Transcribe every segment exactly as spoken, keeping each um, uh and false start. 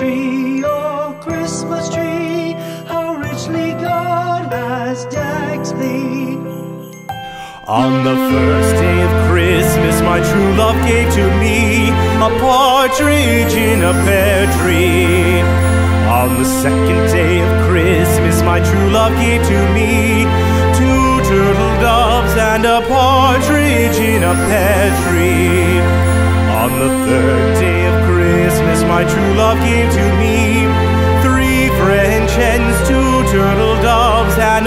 tree, oh Christmas tree, how richly God has decked thee. On the first day of Christmas my true love gave to me a partridge in a pear tree. On the second day of Christmas my true love gave to me two turtle doves and a partridge in a pear tree. On the third day of Christmas my true love gave to me three French hens, two turtle doves, and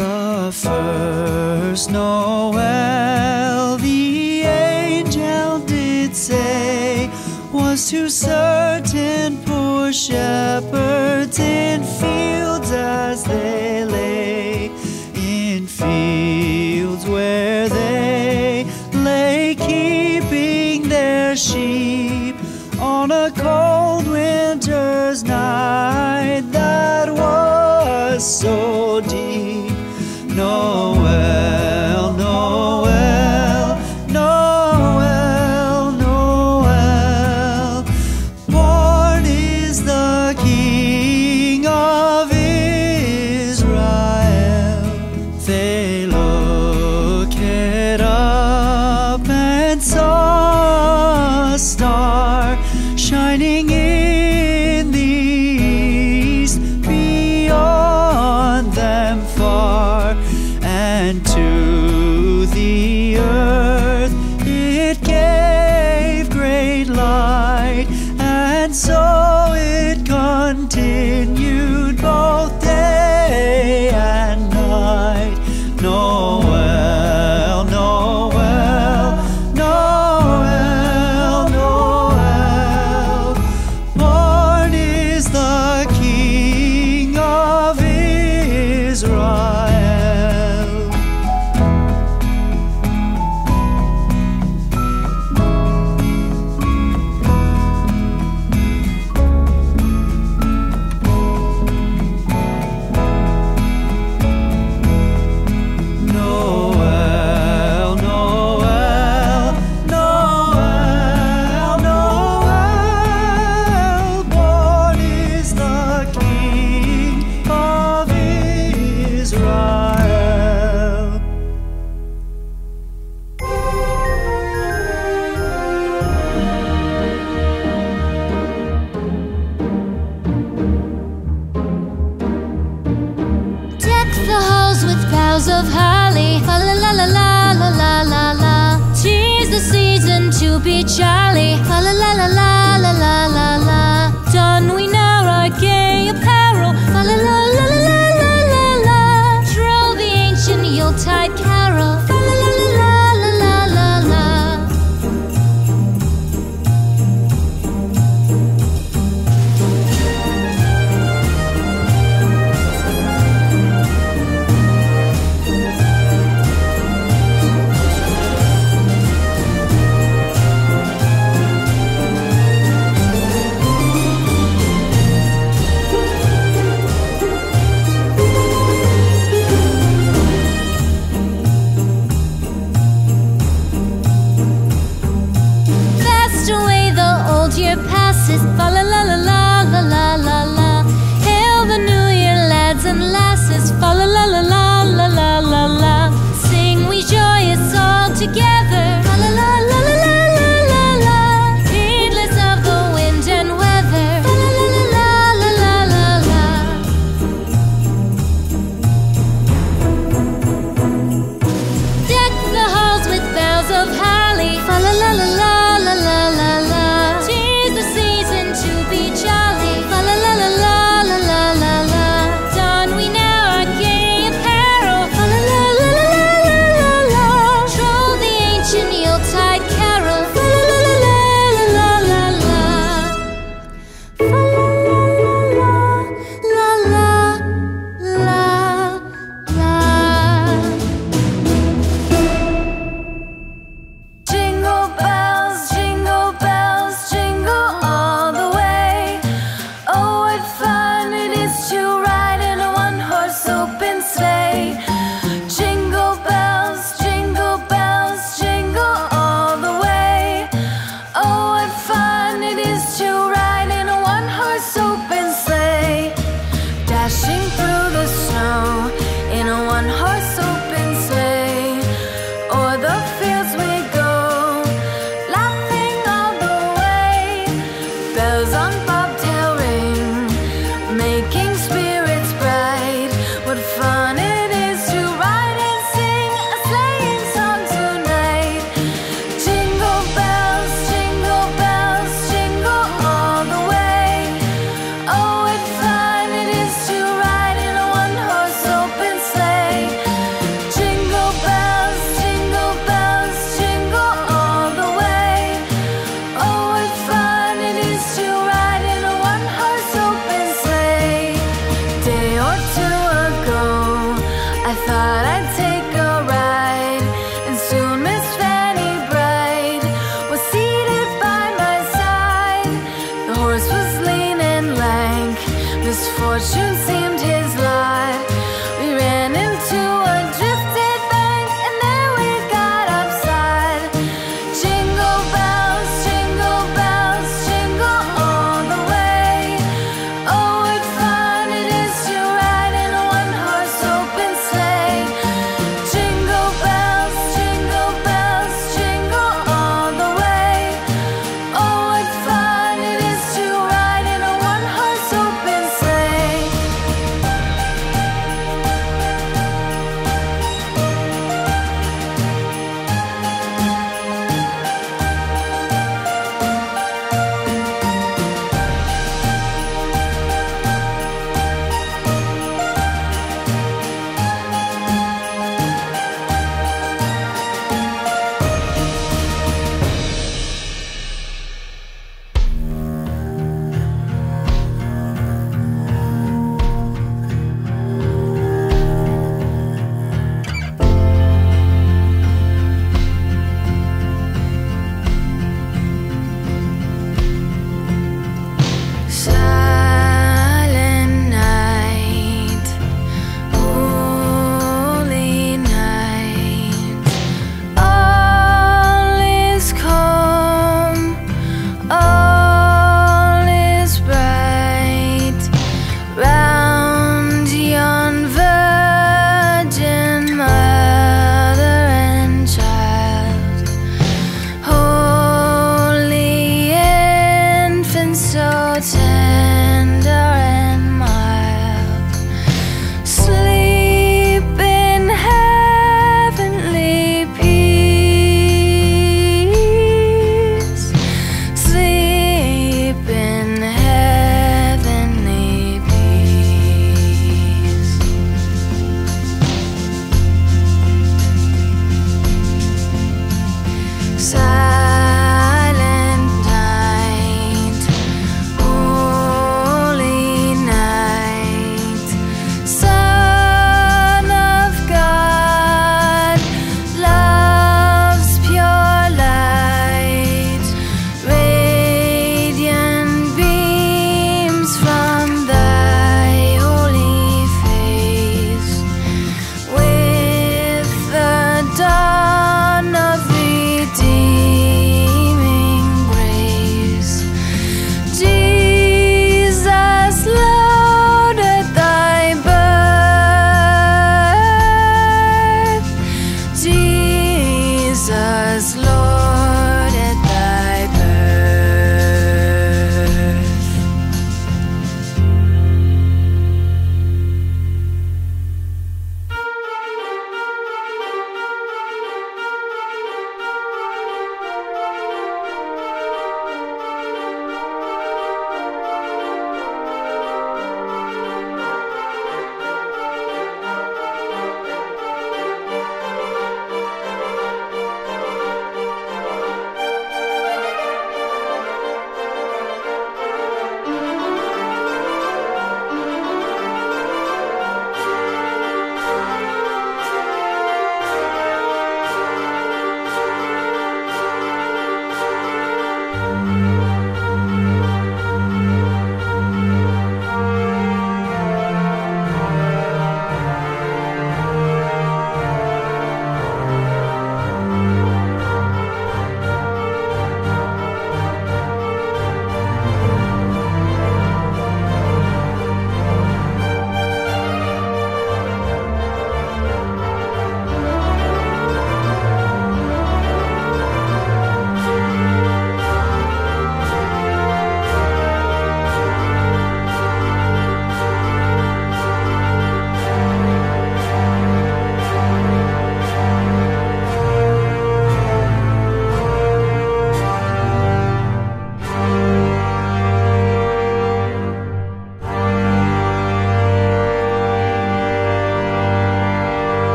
the first Noel, the angel did say, was to certain poor shepherds in fields as they lay, in fields where they lay keeping their sheep on a cold winter's night that was so deep. Noel, Noel, Noel, Noel, born is the King of Israel. They looked up and saw a star shining in the east, beyond them far, and to the earth it gave great light, and so it continued both day and night. Noel, Noel, Noel, Noel, born is the King of Israel. Of holly, la la la la la la la la. Tis the season to be jolly, la la la la la la la la.